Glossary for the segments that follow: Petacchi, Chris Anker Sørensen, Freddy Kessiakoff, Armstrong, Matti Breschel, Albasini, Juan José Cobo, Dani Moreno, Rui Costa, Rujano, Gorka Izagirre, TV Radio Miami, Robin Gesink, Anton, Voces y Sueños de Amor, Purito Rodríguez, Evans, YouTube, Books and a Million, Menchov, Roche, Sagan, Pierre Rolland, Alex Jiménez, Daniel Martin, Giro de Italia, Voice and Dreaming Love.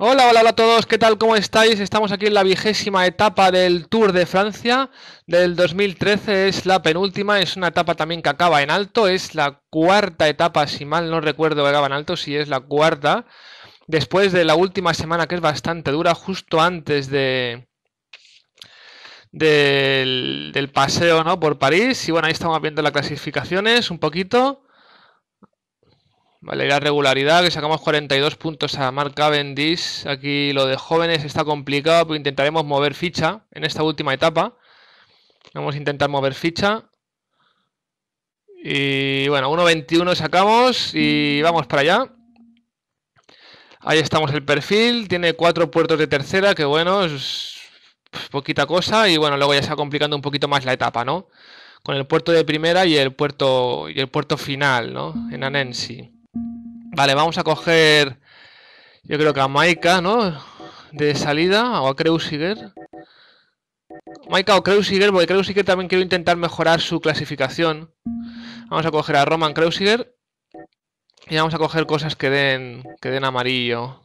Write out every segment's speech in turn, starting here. Hola, hola, hola a todos, ¿qué tal? ¿Cómo estáis? Estamos aquí en la 20ª etapa del Tour de Francia del 2013, es la penúltima, es una etapa también que acaba en alto, es la cuarta etapa, si mal no recuerdo que acaba en alto, si es la cuarta, después de la última semana que es bastante dura, justo antes del paseo, ¿no? Por París, y bueno, ahí estamos viendo las clasificaciones un poquito. Vale, la regularidad, que sacamos 42 puntos a Mark Cavendish. Aquí lo de jóvenes está complicado, pero intentaremos mover ficha en esta última etapa. Vamos a intentar mover ficha. Y bueno, 1.21 sacamos y vamos para allá. Ahí estamos el perfil, tiene 4 puertos de tercera, que bueno, es poquita cosa. Y bueno, luego ya se va complicando un poquito más la etapa, ¿no? Con el puerto de primera y el puerto final, ¿no? En Annecy. Vale, vamos a coger, yo creo que a Majka, ¿no? De salida, o a Kreuziger. Majka o Kreuziger, porque Kreuziger también quiero intentar mejorar su clasificación. Vamos a coger a Roman Kreuziger. Y vamos a coger cosas que den amarillo.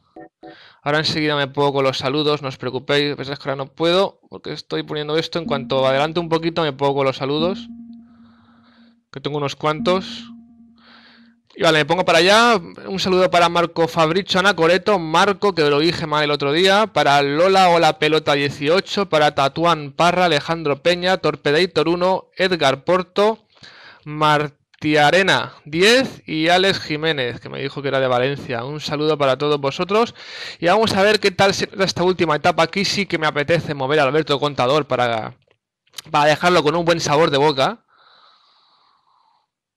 Ahora enseguida me pongo con los saludos, no os preocupéis. Pensáis que ahora no puedo, porque estoy poniendo esto. En cuanto adelante un poquito me pongo con los saludos, que tengo unos cuantos. Y vale, me pongo para allá. Un saludo para Marco Fabricio Anacoreto, Marco, que lo dije mal el otro día. Para Lola Hola Pelota 18, para Tatuán Parra, Alejandro Peña, Torpedator 1, Edgar Porto, Martiarena 10 y Alex Jiménez, que me dijo que era de Valencia. Un saludo para todos vosotros. Y vamos a ver qué tal será esta última etapa. Aquí sí que me apetece mover a Alberto Contador para dejarlo con un buen sabor de boca.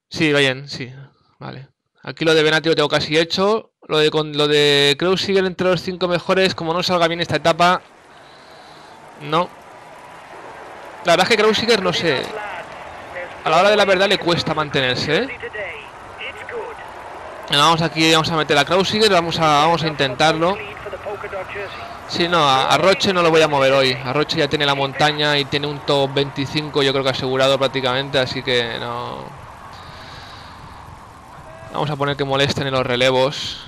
Sí, vayan, sí. Vale, aquí lo de Bennati lo tengo casi hecho. Lo de Kreuziger entre los 5 mejores, como no salga bien esta etapa, no. La verdad es que Kreuziger, no sé, a la hora de la verdad le cuesta mantenerse, ¿eh? Vamos aquí, vamos a meter a Kreuziger, vamos a intentarlo. Sí, no, a Roche no lo voy a mover hoy. A Roche ya tiene la montaña y tiene un top 25, yo creo que asegurado prácticamente, así que no. Vamos a poner que molesten en los relevos.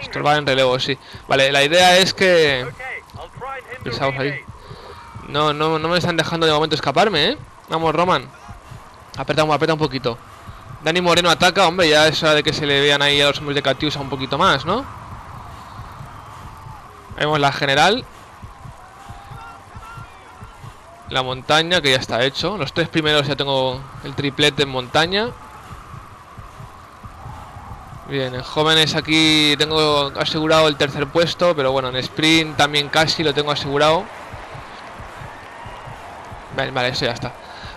Estorbar en relevos, sí. Vale, la idea es que... Pisaos ahí. No me están dejando de momento escaparme, ¿eh? Vamos, Roman. Aprieta un poquito. Dani Moreno ataca, hombre, ya es hora de que se le vean ahí a los hombres de Catiusa un poquito más, ¿no? Ahí vemos la general. La montaña, que ya está hecho. Los 3 primeros ya tengo el triplete en montaña. Bien, en jóvenes aquí tengo asegurado el tercer puesto, pero bueno, en sprint también casi lo tengo asegurado. Vale, eso ya está.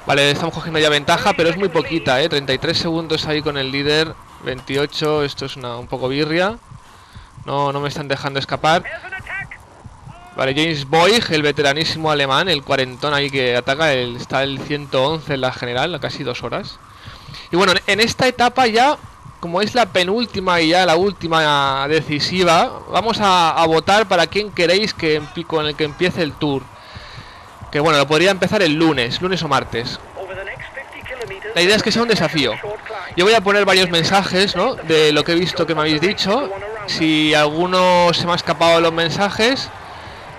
Vale, estamos cogiendo ya ventaja, pero es muy poquita, ¿eh? 33 segundos ahí con el líder, 28, esto es un poco birria. No me están dejando escapar. Vale, James Boig, el veteranísimo alemán, el cuarentón ahí que ataca, está el 111 en la general, casi 2 horas. Y bueno, en esta etapa ya, como es la penúltima y ya la última decisiva, vamos a votar para quién queréis con el que empiece el Tour. Que bueno, lo podría empezar el lunes o martes. La idea es que sea un desafío. Yo voy a poner varios mensajes, ¿no? De lo que he visto que me habéis dicho. Si alguno se me ha escapado de los mensajes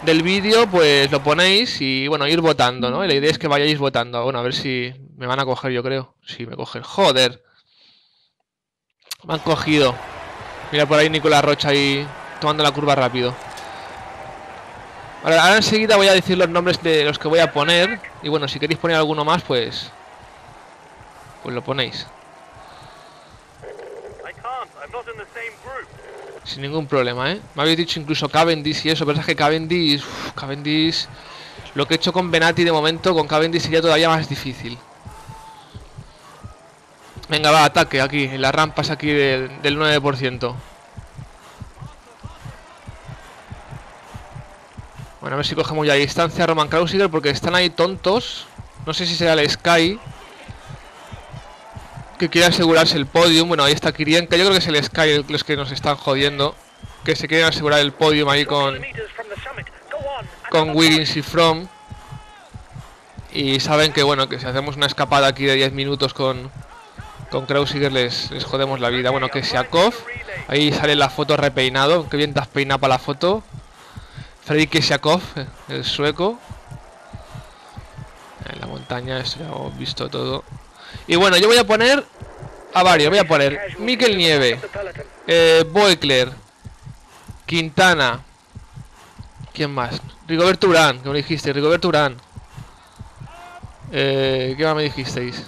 del vídeo, pues lo ponéis y bueno, ir votando, ¿no? Y la idea es que vayáis votando. Bueno, a ver si me van a coger, yo creo. Sí, me cogen. ¡Joder! Me han cogido. Mira por ahí Nicolás Rocha ahí tomando la curva rápido. Ahora enseguida voy a decir los nombres de los que voy a poner. Y bueno, si queréis poner alguno más, pues lo ponéis. Sin ningún problema, ¿eh? Me habéis dicho incluso Cavendish y eso, pero es que Cavendish... Lo que he hecho con Bennati de momento, con Cavendish sería todavía más difícil. Venga, va, ataque aquí, en las rampas aquí del 9%. Bueno, a ver si cogemos ya distancia a Roman Kreuziger, porque están ahí tontos. No sé si será el Sky, que quiere asegurarse el podium. Bueno, ahí está Kiryienka. Yo creo que es el Sky los que nos están jodiendo, que se quieren asegurar el podium ahí con Wiggins y Froome. Y saben que bueno, que si hacemos una escapada aquí de 10 minutos con Con Kreuziger les jodemos la vida. Bueno, Kessiakoff. Ahí sale la foto repeinado. Qué bien te has peinado para la foto. Freddy Kessiakoff, el sueco. En la montaña, esto ya hemos visto todo. Y bueno, yo voy a poner a varios. Voy a poner Mikel Nieve, Voeckler, Quintana. ¿Quién más? Rigoberto Urán, que me dijiste, Rigoberto Urán. ¿Qué más me dijisteis?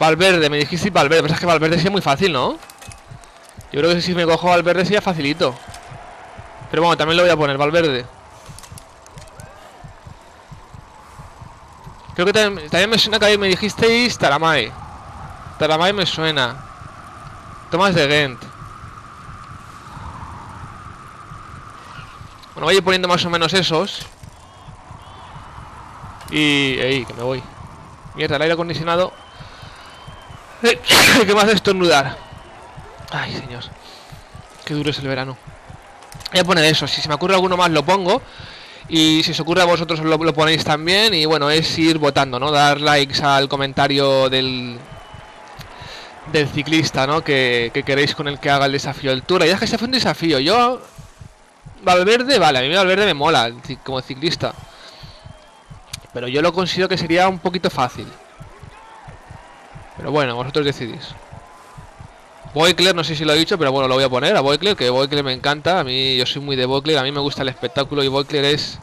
Valverde, me dijiste Valverde. Pero es que Valverde sí es muy fácil, ¿no? Yo creo que si me cojo Valverde sería facilito. Pero bueno, también lo voy a poner, Valverde. Creo que también me suena que ahí me dijisteis Taramay. Taramay me suena. Tomás de Gent. Bueno, voy a ir poniendo más o menos esos. Y... ¡Ey! Que me voy. Mierda, el aire acondicionado. ¿Qué más de estornudar? Ay, señor. Qué duro es el verano. Voy a poner eso. Si se me ocurre alguno más lo pongo. Y si se ocurre a vosotros lo ponéis también. Y bueno, es ir votando, ¿no? Dar likes al comentario del ciclista, ¿no? Que queréis con el que haga el desafío del Tour. Y es que se fue un desafío. Yo... Valverde, vale, a mí Valverde me mola como ciclista. Pero yo lo considero que sería un poquito fácil. Pero bueno, vosotros decidís. Voeckler, no sé si lo he dicho, pero bueno, lo voy a poner a Voeckler, que Voeckler me encanta. A mí, yo soy muy de Voeckler, a mí me gusta el espectáculo y Voeckler es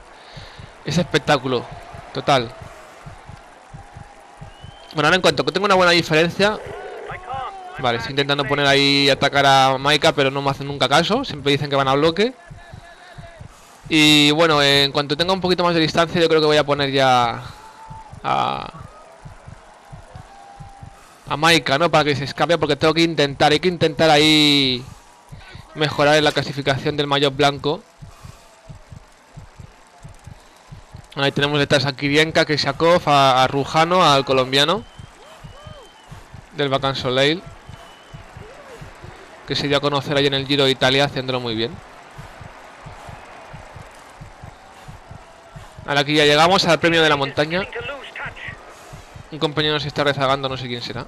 espectáculo, total. Bueno, ahora en cuanto que tengo una buena diferencia... Vale, estoy intentando poner ahí, atacar a Majka, pero no me hacen nunca caso. Siempre dicen que van a bloque. Y bueno, en cuanto tenga un poquito más de distancia, yo creo que voy a poner ya a Majka, ¿no? Para que se escape, porque tengo que intentar, hay que intentar ahí mejorar en la clasificación del maillot blanco. Ahí tenemos detrás a Kiryienka, Kessiakoff, a Rujano, al colombiano del Bacan Soleil, que se dio a conocer ahí en el Giro de Italia, haciéndolo muy bien. Ahora aquí ya llegamos al premio de la montaña. Un compañero nos está rezagando, no sé quién será.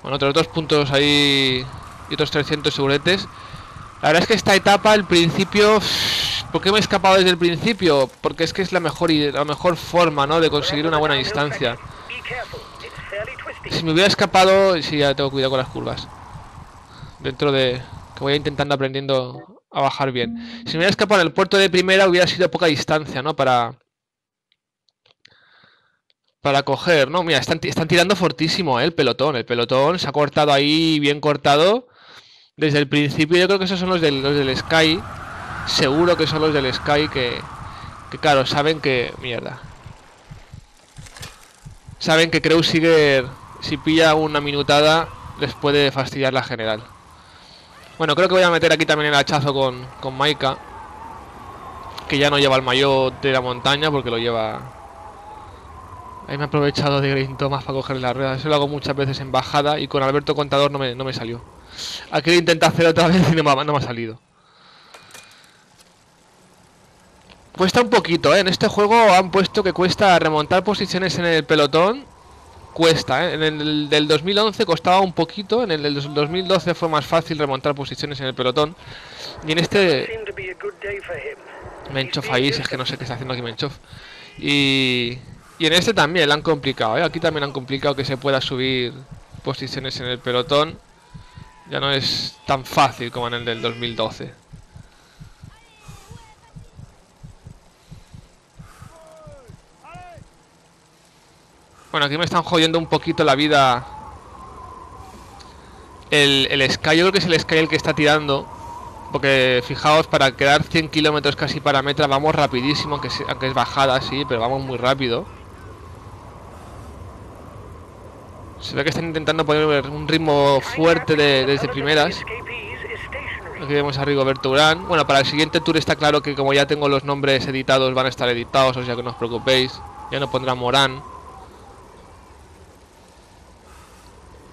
Bueno, otros 2 puntos ahí y otros 300 seguretes. La verdad es que esta etapa, el principio... ¿Por qué me he escapado desde el principio? Porque es que es la mejor forma, ¿no? De conseguir una buena distancia. Si me hubiera escapado... Sí, ya tengo cuidado con las curvas. Dentro de... Que voy intentando aprendiendo... a bajar bien. Si me hubiera escapado en el puerto de primera hubiera sido poca distancia, ¿no? Para coger, ¿no? Mira, están tirando fortísimo, ¿eh? El pelotón se ha cortado ahí, bien cortado. Desde el principio yo creo que esos son los del Sky. Seguro que son los del Sky que claro, saben que... Mierda. Saben que Kreuziger, si pilla una minutada, les puede fastidiar la general. Bueno, creo que voy a meter aquí también el hachazo con Majka, que ya no lleva el maillot de la montaña porque lo lleva... Ahí me he aprovechado de Green Thomas para coger las ruedas. Eso lo hago muchas veces en bajada y con Alberto Contador no me salió. Aquí lo intenté hacer otra vez y no me ha salido. Cuesta un poquito, ¿eh? En este juego han puesto que cuesta remontar posiciones en el pelotón. Cuesta, ¿eh? En el del 2011 costaba un poquito, en el del 2012 fue más fácil remontar posiciones en el pelotón. Y en este... Menchov ahí, si es que no sé qué está haciendo aquí Menchov. Y en este también la han complicado, ¿eh? Aquí también han complicado que se pueda subir posiciones en el pelotón. Ya no es tan fácil como en el del 2012. Bueno, aquí me están jodiendo un poquito la vida el Sky. Yo creo que es el Sky el que está tirando. Porque fijaos, para quedar 100 kilómetros casi para metra vamos rapidísimo. Aunque es bajada, sí, pero vamos muy rápido. Se ve que están intentando poner un ritmo fuerte desde primeras. Aquí vemos a Rigoberto Urán. Bueno, para el siguiente tour está claro que como ya tengo los nombres editados, van a estar editados, o sea que no os preocupéis. Ya no pondrá Morán.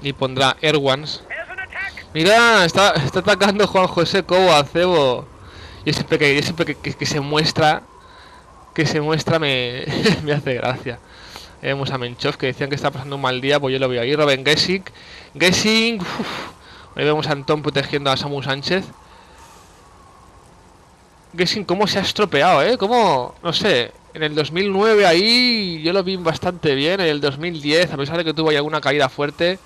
Y pondrá Erwans. Mira, está atacando Juan José Cobo a Cebo. Y siempre que se muestra me hace gracia. Vemos a Menchov, que decían que está pasando un mal día, pues yo lo veo ahí. Robin Gesink. Gesink. Ahí vemos a Anton protegiendo a Samu Sánchez. Gesink, cómo se ha estropeado, ¿eh? Cómo, no sé, en el 2009 ahí yo lo vi bastante bien. En el 2010, a pesar de que tuvo ahí alguna caída fuerte,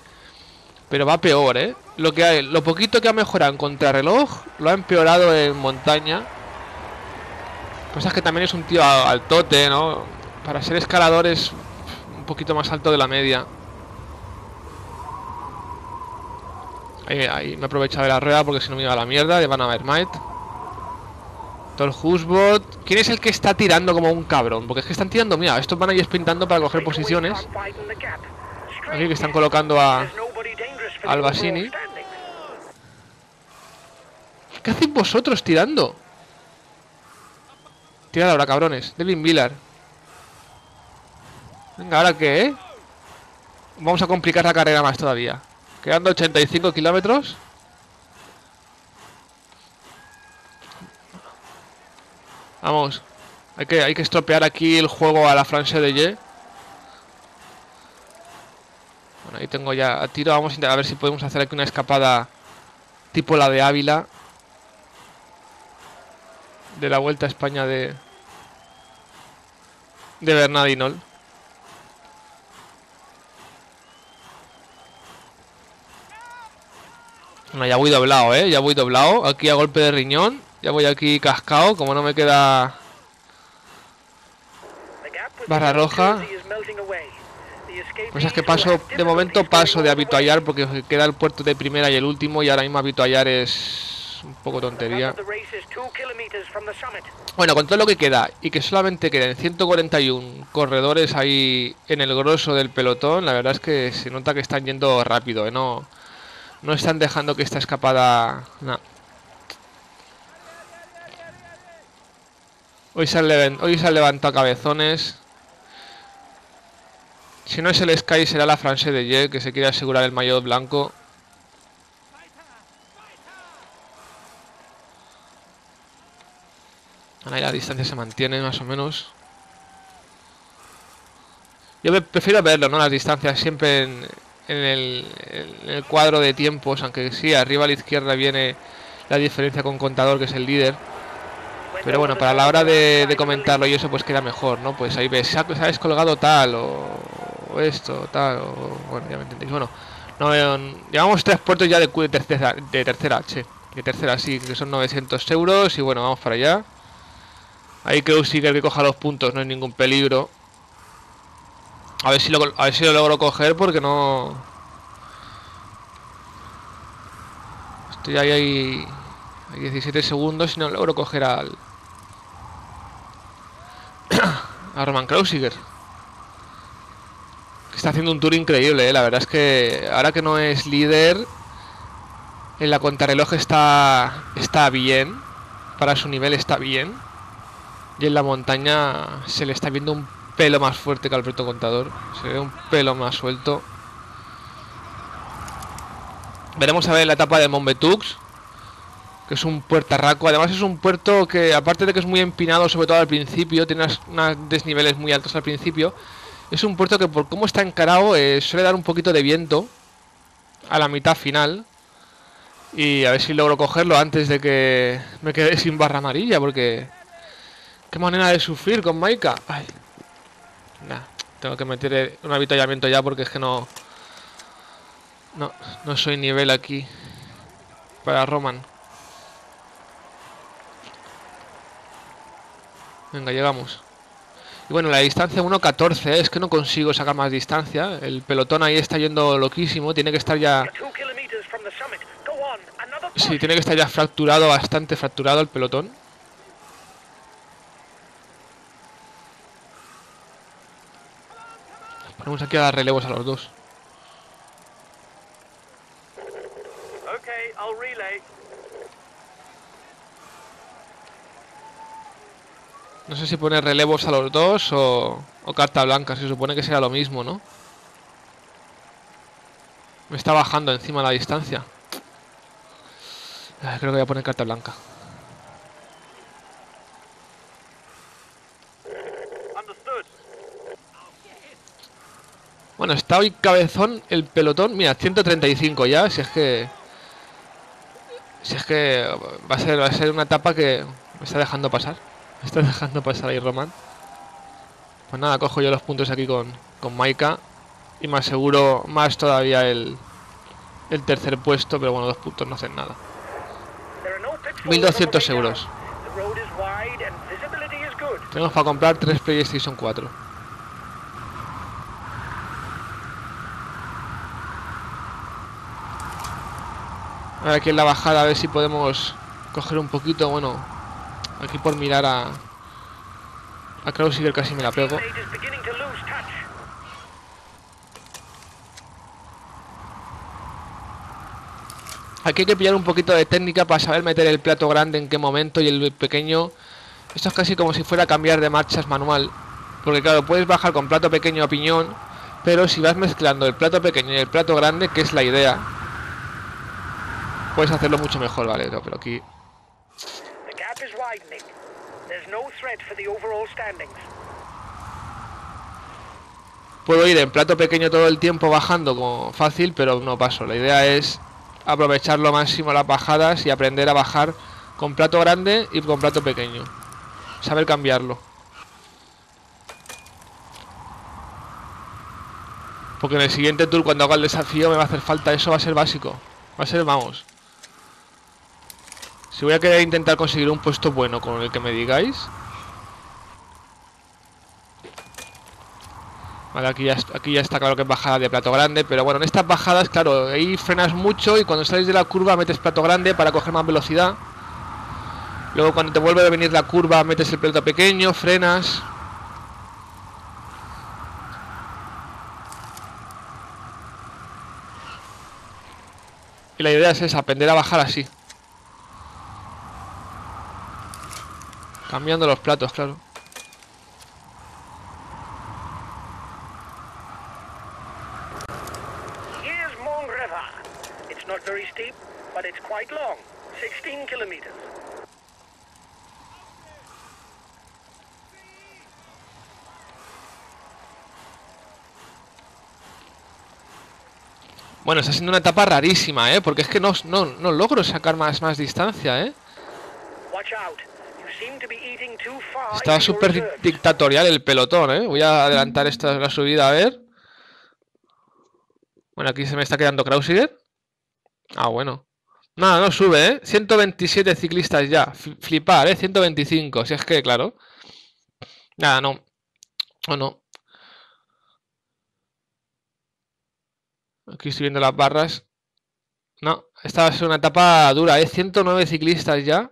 pero va peor, ¿eh? Lo poquito que ha mejorado en contrarreloj lo ha empeorado en montaña. Pues es que también es un tío altote, ¿no? Para ser escalador es un poquito más alto de la media. Ahí me he aprovechado de la rueda porque si no me iba a la mierda. De Van Avermaet. Husbot. ¿Quién es el que está tirando como un cabrón? Porque es que están tirando, mira, estos van a ir sprintando para coger posiciones. Aquí que están colocando a Albasini. ¿Qué hacéis vosotros tirando? Tirad ahora, cabrones. Devin Villar. Venga, ¿ahora qué, eh? Vamos a complicar la carrera más todavía. Quedando 85 kilómetros. Vamos, hay que estropear aquí el juego a la France de Ye. Bueno, ahí tengo ya a tiro. Vamos a ver si podemos hacer aquí una escapada tipo la de Ávila. De la Vuelta a España de Bernardinol. Bueno, ya voy doblado, ya voy doblado. Aquí a golpe de riñón. Ya voy aquí cascado, como no me queda barra roja. Pues es que paso, de momento paso de habituallar porque queda el puerto de primera y el último, y ahora mismo habituallar es un poco tontería. Bueno, con todo lo que queda y que solamente queden 141 corredores ahí en el grosso del pelotón, la verdad es que se nota que están yendo rápido, no están dejando que esta escapada... Nah. Hoy se han levantado cabezones. Si no es el Sky, será la France de Ye, que se quiere asegurar el maillot blanco. Ahí la distancia se mantiene, más o menos. Yo prefiero verlo, ¿no? Las distancias siempre en el cuadro de tiempos, aunque sí, arriba a la izquierda viene la diferencia con Contador, que es el líder. Pero bueno, para la hora de comentarlo y eso, pues queda mejor, ¿no? Pues ahí ves, se ha descolgado tal, o esto, tal, o... Bueno, ya me entendéis. Bueno, llevamos tres puertos ya de tercera, sí, que son 900 euros. Y bueno, vamos para allá. Ahí Kreuziger que coja los puntos, no hay ningún peligro. A ver si lo logro coger, porque no... Estoy ahí... Hay 17 segundos y no logro coger a Roman Kreuziger, que está haciendo un tour increíble, ¿eh? La verdad es que ahora que no es líder, en la contrarreloj está bien. Para su nivel está bien. Y en la montaña se le está viendo un pelo más fuerte que Alberto Contador. Se ve un pelo más suelto. Veremos a ver la etapa de Montbetux, que es un puertarraco. Además es un puerto que, aparte de que es muy empinado, sobre todo al principio, tiene unos desniveles muy altos al principio, es un puerto que por cómo está encarado suele dar un poquito de viento a la mitad final. Y a ver si logro cogerlo antes de que me quede sin barra amarilla, porque qué manera de sufrir con Majka. Ay. Nah, tengo que meter un avituallamiento ya, porque es que no soy nivel aquí para Roman. Venga, llegamos. Y bueno, la distancia 1.14, es que no consigo sacar más distancia. El pelotón ahí está yendo loquísimo. Tiene que estar ya... Sí, tiene que estar ya fracturado, bastante fracturado el pelotón. Ponemos aquí a dar relevos a los dos. No sé si poner relevos a los dos o carta blanca. Se supone que será lo mismo, ¿no? Me está bajando encima la distancia. Creo que voy a poner carta blanca. Bueno, está hoy cabezón el pelotón. Mira, 135 ya, si es que va a ser una etapa que me está dejando pasar. Me está dejando pasar ahí Roman. Pues nada, cojo yo los puntos aquí con Majka y me aseguro más todavía el tercer puesto, pero bueno, dos puntos no hacen nada. 1.200 euros. Tenemos para comprar 3 PlayStation 4. Ahora aquí en la bajada a ver si podemos coger un poquito, bueno, aquí por mirar a Kreuziger casi me la pego. Aquí hay que pillar un poquito de técnica para saber meter el plato grande en qué momento y el pequeño. Esto es casi como si fuera a cambiar de marchas manual, porque claro, puedes bajar con plato pequeño a piñón, pero si vas mezclando el plato pequeño y el plato grande, que es la idea, puedes hacerlo mucho mejor, ¿vale? No, pero aquí... Puedo ir en plato pequeño todo el tiempo bajando como fácil, pero no paso. La idea es aprovechar lo máximo las bajadas y aprender a bajar con plato grande y con plato pequeño. Saber cambiarlo. Porque en el siguiente tour, cuando haga el desafío, me va a hacer falta. Eso va a ser básico. Va a ser, vamos. Si voy a querer intentar conseguir un puesto bueno con el que me digáis. Vale, aquí ya está claro que es bajada de plato grande. Pero bueno, en estas bajadas, claro, ahí frenas mucho y cuando sales de la curva metes plato grande para coger más velocidad. Luego cuando te vuelve a venir la curva metes el plato pequeño, frenas. Y la idea es esa, aprender a bajar así. Cambiando los platos, claro. Bueno, está siendo una etapa rarísima, porque es que no logro sacar más distancia, Está súper dictatorial el pelotón, Voy a adelantar esta la subida, a ver. Bueno, aquí se me está quedando Kreuziger. Ah, bueno. Nada, no sube, 127 ciclistas ya. Flipar, 125, si es que, claro. Nada, no. O no. Aquí estoy viendo las barras. No, esta va a ser una etapa dura, 109 ciclistas ya.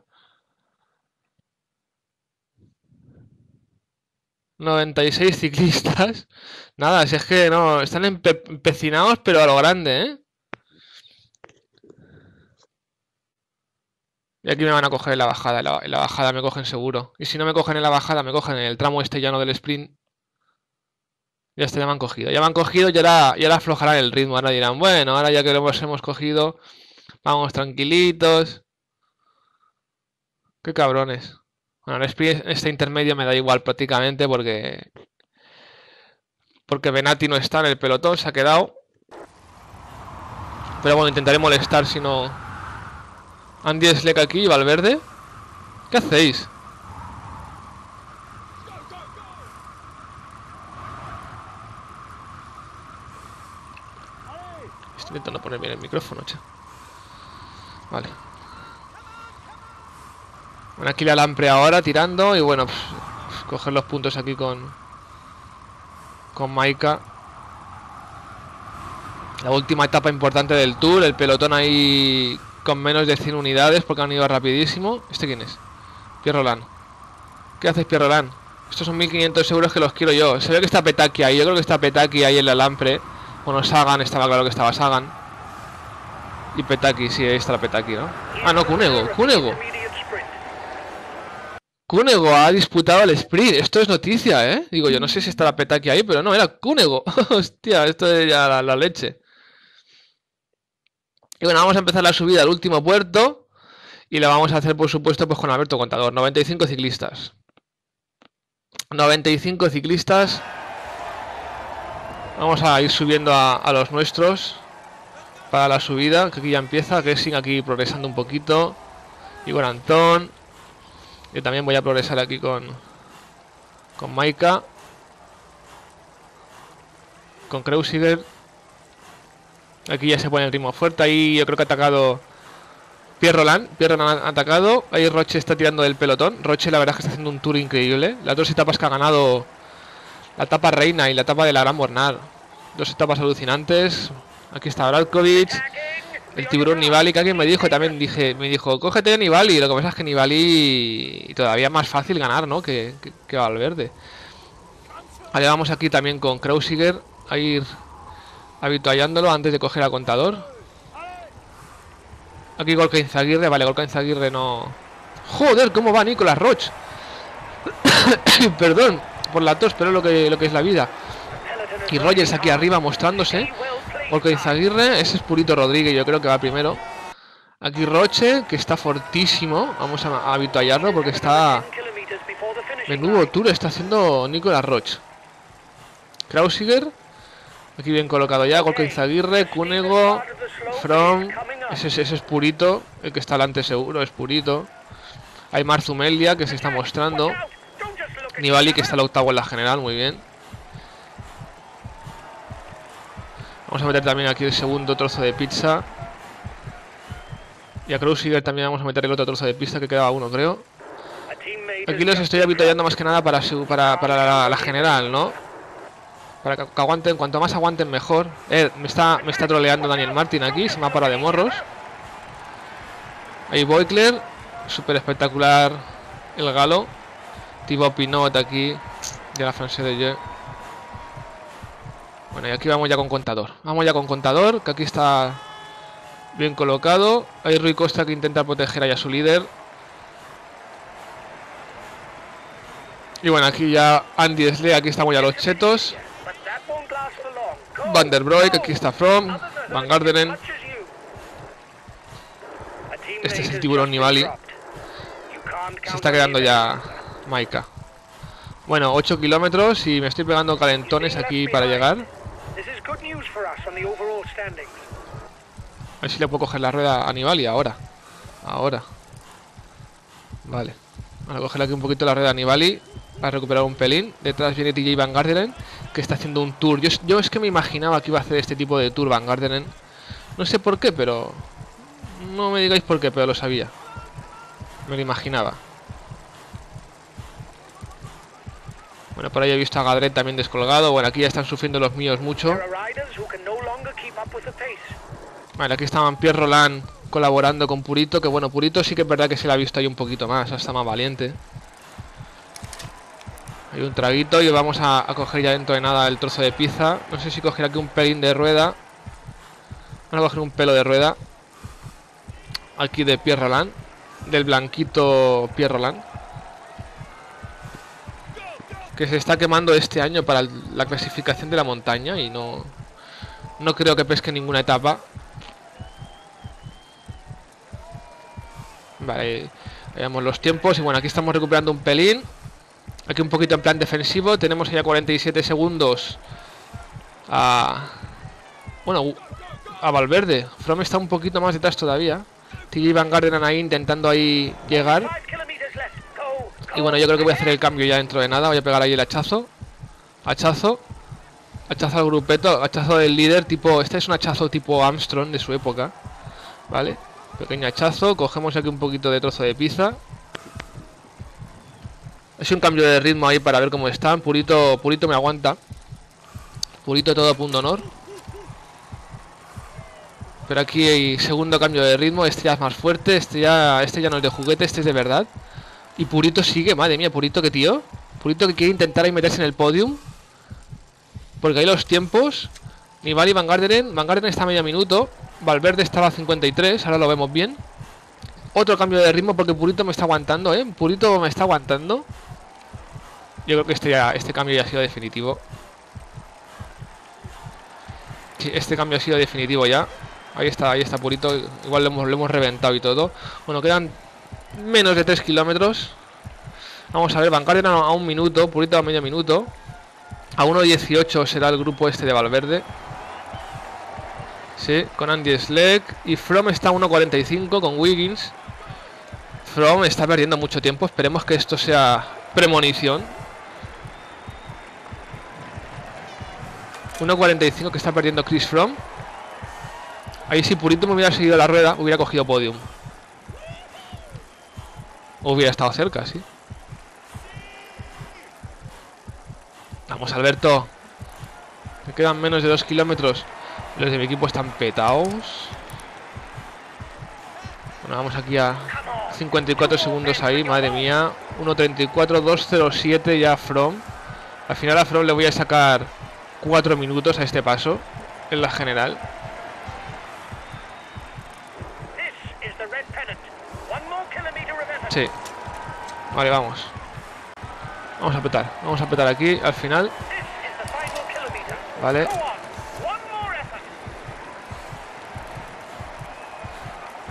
96 ciclistas. Nada, si es que no, están empecinados pero a lo grande, Y aquí me van a coger en la bajada, en la bajada me cogen seguro. Y si no me cogen en la bajada, me cogen en el tramo este llano del sprint. Ya está, ya me han cogido y ahora aflojarán el ritmo. Ahora dirán, bueno, ahora ya que los hemos cogido, vamos tranquilitos. Qué cabrones. Bueno, este intermedio me da igual prácticamente porque Bennati no está en el pelotón, se ha quedado. Pero bueno, intentaré molestar si no. Andy Schleck aquí y Valverde. ¿Qué hacéis? Intentando poner bien el micrófono, che. Vale. Bueno, aquí la Lampre ahora tirando. Y bueno, pues, coger los puntos aquí con Majka. La última etapa importante del Tour. El pelotón ahí con menos de 100 unidades porque han ido rapidísimo. ¿Este quién es? Pierre Rolland. ¿Qué haces, Pierre Rolland? Estos son 1.500 euros que los quiero yo. Se ve que está Petacchi ahí. Yo creo que está Petacchi ahí en la Lampre. Bueno, Sagan, estaba claro que estaba Sagan. Y Petacchi, sí, ahí está la Petacchi, ¿no? Ah, no, Cunego ha disputado el sprint. Esto es noticia, Digo, yo no sé si está la Petacchi ahí, pero no, era Cunego. Hostia, esto es ya la leche. Y bueno, vamos a empezar la subida al último puerto. Y la vamos a hacer, por supuesto, pues con Alberto Contador. 95 ciclistas. Vamos a ir subiendo a los nuestros para la subida, que aquí ya empieza, que sigue aquí progresando un poquito. Y con Anton, yo también voy a progresar aquí con Majka, con Kreuziger. Aquí ya se pone el ritmo fuerte. Ahí yo creo que ha atacado Pierre Rolland. Pierre Rolland ha atacado. Ahí Roche está tirando del pelotón. Roche la verdad es que está haciendo un tour increíble. Las dos etapas que ha ganado, la etapa reina y la etapa de la Gran Bornal. Dos etapas alucinantes. Aquí está Bradkovic, el tiburón Nibali, que alguien me dijo también, me dijo, cógete Nibali. Lo que pasa es que Nibali todavía es más fácil ganar, ¿no? Que Valverde. Ahí vamos aquí también con Kreuziger a ir habituallándolo antes de coger a Contador. Aquí Gorka Izagirre, vale, Gorka Izagirre no... ¡Joder! ¿Cómo va Nicolás Roche? Perdón por la tos, pero lo que es la vida. Y Rogers aquí arriba mostrándose. Gorka Izagirre, ese es Purito Rodríguez, yo creo que va primero. Aquí Roche, que está fortísimo. Vamos a habituallarlo porque está... Menudo tour está haciendo Nicolás Roche. Kreuziger, aquí bien colocado ya. Gorka Izagirre, Cunego, Froome. Ese es Purito, el que está delante seguro, es Purito. Hay Marzumelia, que se está mostrando. Nibali, que está el octavo en la general, muy bien. Vamos a meter también aquí el segundo trozo de pizza. Y a Kreuziger también vamos a meter el otro trozo de pizza, que quedaba uno, creo. Aquí los estoy habituallando más que nada para la general, ¿no? Para que aguanten, cuanto más aguanten mejor. Me está troleando Daniel Martin aquí, se me ha parado de morros. Ahí Voeckler, súper espectacular el galo. Tipo Pinot aquí, de la francesa de Ye. Bueno, y aquí vamos ya con Contador. Vamos ya con Contador, que aquí está bien colocado. Hay Rui Costa que intenta proteger ahí a su líder. Y bueno, aquí ya Andy Schleck, aquí estamos ya los chetos. Van der Broek, aquí está Froome, Van Garderen. Este es el tiburón Nibali. Se está quedando ya Majka. Bueno, 8 kilómetros y me estoy pegando calentones aquí para llegar. A ver si le puedo coger la rueda a Nibali ahora. Ahora. Vale. Vamos a coger aquí un poquito la rueda a Nibali para recuperar un pelín. Detrás viene TJ Van Garderen, que está haciendo un tour. Yo es que me imaginaba que iba a hacer este tipo de tour Van Garderen. No sé por qué, pero... No me digáis por qué, pero lo sabía. Me lo imaginaba. Bueno, por ahí he visto a Gadret también descolgado. Bueno, aquí ya están sufriendo los míos mucho. Vale, aquí estaban Pierre Rolland colaborando con Purito, que bueno, Purito sí que es verdad que se le ha visto ahí un poquito más, hasta más valiente. Hay un traguito y vamos a coger ya dentro de nada el trozo de pizza. No sé si coger aquí un pelín de rueda. Vamos a coger un pelo de rueda. Aquí de Pierre Rolland, del blanquito Pierre Rolland, que se está quemando este año para la clasificación de la montaña y no creo que pesque ninguna etapa. Vale, veamos los tiempos. Y bueno, aquí estamos recuperando un pelín. Aquí un poquito en plan defensivo. Tenemos ya 47 segundos a Valverde. Froome está un poquito más detrás todavía. TJ Van Garderen ahí intentando ahí llegar. Y bueno, yo creo que voy a hacer el cambio ya dentro de nada. Voy a pegar ahí el hachazo. Hachazo al grupeto. Hachazo del líder tipo... Este es un hachazo tipo Armstrong de su época. Vale. Pequeño hachazo, cogemos aquí un poquito de trozo de pizza. Es un cambio de ritmo ahí para ver cómo están. Purito me aguanta. Purito todo punto honor. Pero aquí hay segundo cambio de ritmo. Este ya es más fuerte, este ya no es de juguete, este es de verdad. Y Purito sigue, madre mía, Purito que tío. Purito que quiere intentar ahí meterse en el podium. Porque ahí los tiempos. Nibali, Van Garderen está a medio minuto. Valverde estaba a 53, ahora lo vemos bien. Otro cambio de ritmo porque Purito me está aguantando, ¿eh? Purito me está aguantando. Yo creo que este cambio ya ha sido definitivo. Sí, este cambio ha sido definitivo ya. Ahí está Purito. Igual lo hemos reventado y todo. Bueno, quedan menos de 3 kilómetros. Vamos a ver, Van Garderen a un minuto, Purito a medio minuto. A 1.18 será el grupo este de Valverde. Sí, con Andy Schleck. Y Froome está a 1.45 con Wiggins. Froome está perdiendo mucho tiempo. Esperemos que esto sea premonición. 1.45 que está perdiendo Chris Froome. Ahí si Purito me hubiera seguido la rueda, hubiera cogido podium. Hubiera estado cerca, sí. Vamos, Alberto. Me quedan menos de 2 kilómetros. Los de mi equipo están petados. Bueno, vamos aquí a 54 segundos ahí, madre mía. 1.34, 2.07 ya Froome. Al final a Froome le voy a sacar 4 minutos a este paso en la general. Sí. Vale, vamos. Vamos a apretar. Vamos a apretar aquí al final. Vale.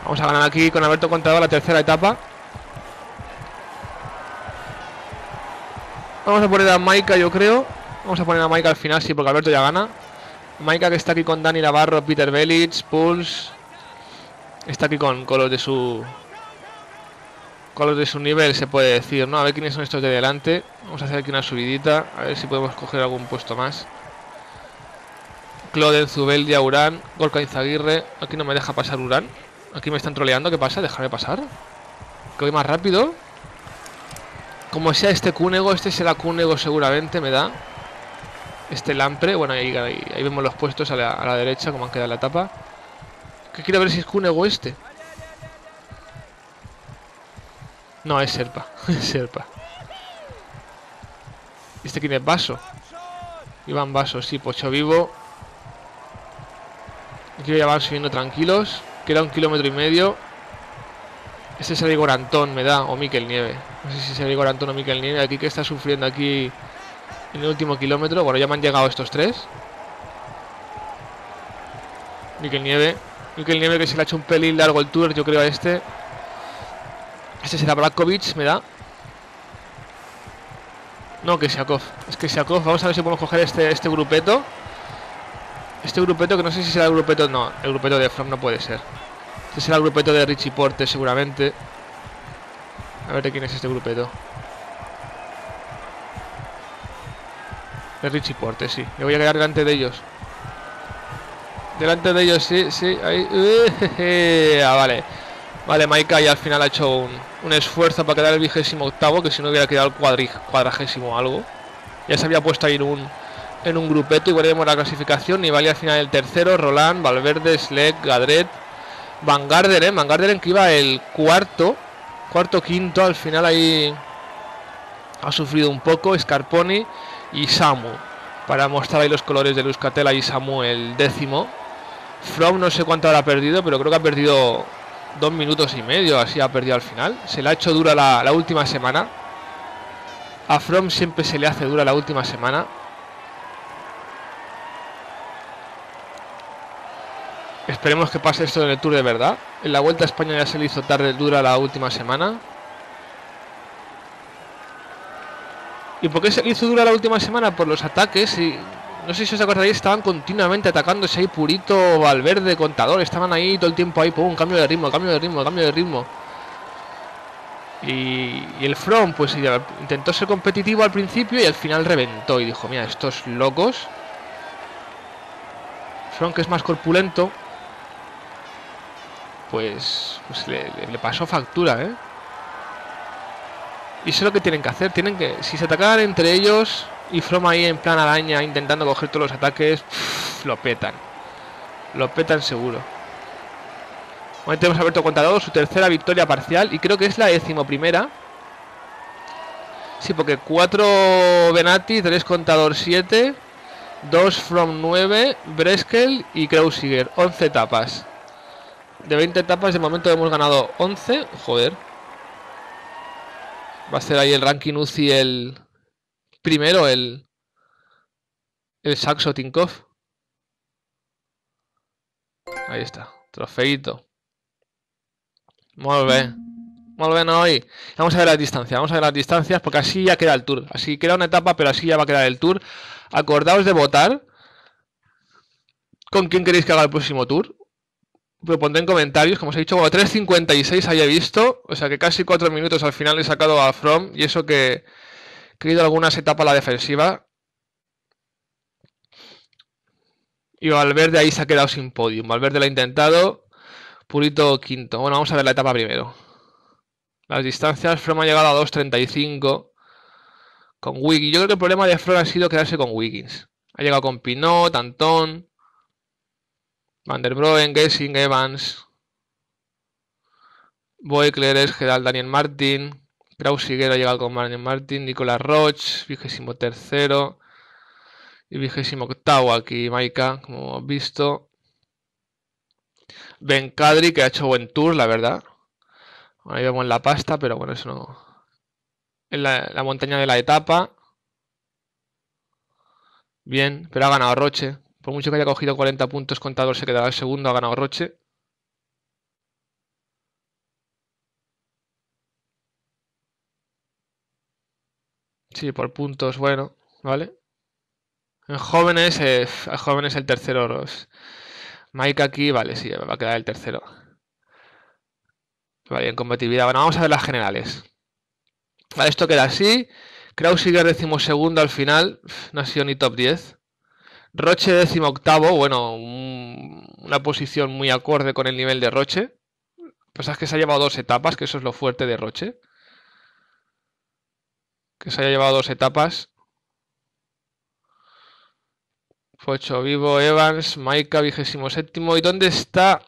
Vamos a ganar aquí con Alberto Contador la tercera etapa. Vamos a poner a Majka, yo creo. Vamos a poner a Majka al final, sí, porque Alberto ya gana. Majka que está aquí con Dani Navarro, Peter Bellich, Pulse. Está aquí con los de su... con los de su nivel, se puede decir, ¿no? A ver quiénes son estos de delante. Vamos a hacer aquí una subidita. A ver si podemos coger algún puesto más. Claude, Zubeldia, Urán, Gorka Izagirre. Aquí no me deja pasar Urán. Aquí me están troleando, ¿qué pasa? Déjame pasar. Que voy más rápido. Como sea este Cunego, este será Cunego seguramente, me da. Este Lampre, bueno, ahí vemos los puestos a la derecha, como han quedado en la etapa. Que quiero ver si es Cunego este. No, es Serpa, es Serpa. ¿Este quién es? Vaso. Iván Vaso, sí, Pocho Vivo. Aquí ya van subiendo tranquilos. Queda 1,5 kilómetros. Este es el Igor Antón, me da, o Mikel Nieve. No sé si es el Igor Antón o Mikel Nieve. Aquí que está sufriendo aquí en el último kilómetro. Bueno, ya me han llegado estos tres. Mikel Nieve. Mikel Nieve que se le ha hecho un pelín largo el tour, yo creo, a este. Este será Brakovic, me da. No, Kessiakoff. Es Kessiakoff. Vamos a ver si podemos coger este grupeto. Este grupeto que no sé si será el grupeto. No, el grupeto de Froome no puede ser. Este será el grupeto de Richie Porte seguramente. A ver de quién es este grupeto. De Richie Porte, sí. Me voy a quedar delante de ellos. Delante de ellos, sí, sí. Ahí. Ah, vale. Vale, Majka ya al final ha hecho un esfuerzo para quedar el 28º, que si no hubiera quedado el cuadragésimo algo. Ya se había puesto ahí en un grupeto. Igual vemos la clasificación. Nibali al final el tercero, Rolland, Valverde, Schleck, Gadret, Van Garderen. Van Garderen que iba el cuarto, quinto, al final ahí ha sufrido un poco. Scarponi y Samu, para mostrar ahí los colores de Euskaltel, y Samu el décimo. Froome no sé cuánto habrá perdido, pero creo que ha perdido 2 minutos y medio, así ha perdido al final. Se le ha hecho dura la última semana. A Froome siempre se le hace dura la última semana. Esperemos que pase esto en el Tour de verdad. En la Vuelta a España ya se le hizo tarde dura la última semana. ¿Y por qué se le hizo dura la última semana? Por los ataques. Y no sé si os acordáis, estaban continuamente atacándose ahí Purito, Valverde, Contador. Estaban ahí todo el tiempo ahí, pum, cambio de ritmo, cambio de ritmo, cambio de ritmo. Y el Froome, pues intentó ser competitivo al principio y al final reventó. Y dijo, mira, estos locos. Froome, que es más corpulento, pues le pasó factura, ¿eh? Y eso es lo que tienen que hacer. Tienen que, si se atacan entre ellos... Y Froome ahí en plan araña, intentando coger todos los ataques. Pff, lo petan. Lo petan seguro. Bueno, tenemos a Alberto Contador, su tercera victoria parcial. Y creo que es la 11ª. Sí, porque 4 Bennati, 3 Contador 7, 2 Froome 9, Breskel y Kreuziger. 11 etapas. De 20 etapas de momento hemos ganado 11. Joder. Va a ser ahí el ranking UCI el... Primero el Saxo Tinkoff. Ahí está, trofeito. Muy bien. Molt bien hoy. Vamos a ver las distancias, porque así ya queda el Tour. Así queda una etapa, pero así ya va a quedar el Tour. Acordaos de votar con quién queréis que haga el próximo Tour. Lo pondré en comentarios, como os he dicho. Bueno, 3.56 había visto, o sea que casi 4 minutos al final he sacado a Froome. Y eso que he ido algunas etapas a la defensiva. Y Valverde ahí se ha quedado sin podium. Valverde lo ha intentado. Purito quinto. Bueno, vamos a ver la etapa primero. Las distancias, Froome ha llegado a 2.35 con Wiggins. Yo creo que el problema de Froome ha sido quedarse con Wiggins. Ha llegado con Pinot, Anton, Van der Broen, Gesink, Evans, Voeckler, Gerald, Daniel Martin, Kreuziger ha llegado con Daniel Martin, Nicolás Roche, 23º y 28º aquí Majka, como hemos visto. Ben Kadri, que ha hecho buen Tour, la verdad. Ahí vemos la pasta, pero bueno, eso no. En la montaña de la etapa. Bien, pero ha ganado Roche. Por mucho que haya cogido 40 puntos, Contador se quedará el segundo, ha ganado Roche. Sí, por puntos, bueno, ¿vale? En jóvenes, el tercero Roche. Majka aquí, vale, sí, va a quedar el tercero. Vale, en competitividad. Bueno, vamos a ver las generales. Vale, esto queda así. Kreuziger 12º al final. No ha sido ni top 10. Roche 18º. Bueno, una posición muy acorde con el nivel de Roche. Pasa que se ha llevado 2 etapas, que eso es lo fuerte de Roche. Que se haya llevado 2 etapas. Focho vivo, Evans, Majka, 27º. ¿Y dónde está...?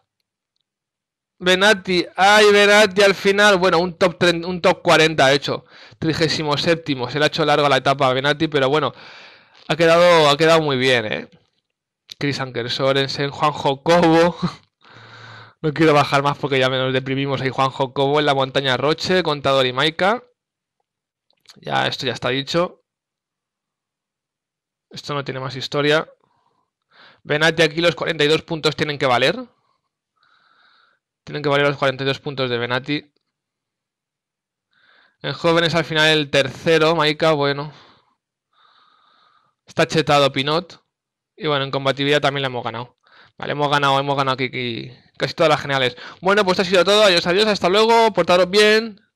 Bennati, ay Bennati al final, bueno, un top 40 ha hecho, 37º, se le ha hecho larga la etapa a Bennati, pero bueno, ha quedado muy bien, Chris Anker Sorensen, Juan José Cobo, no quiero bajar más porque ya nos deprimimos ahí, Juan José Cobo en la montaña Roche, Contador y Majka, ya esto ya está dicho, esto no tiene más historia, Bennati aquí los 42 puntos tienen que valer. Tienen que valer los 42 puntos de Bennati. En jóvenes al final el tercero, Majka, bueno. Está chetado Pinot. Y bueno, en combatividad también la hemos ganado. Vale, hemos ganado aquí casi todas las generales. Bueno, pues esto ha sido todo. Adiós, adiós, hasta luego. Portaros bien.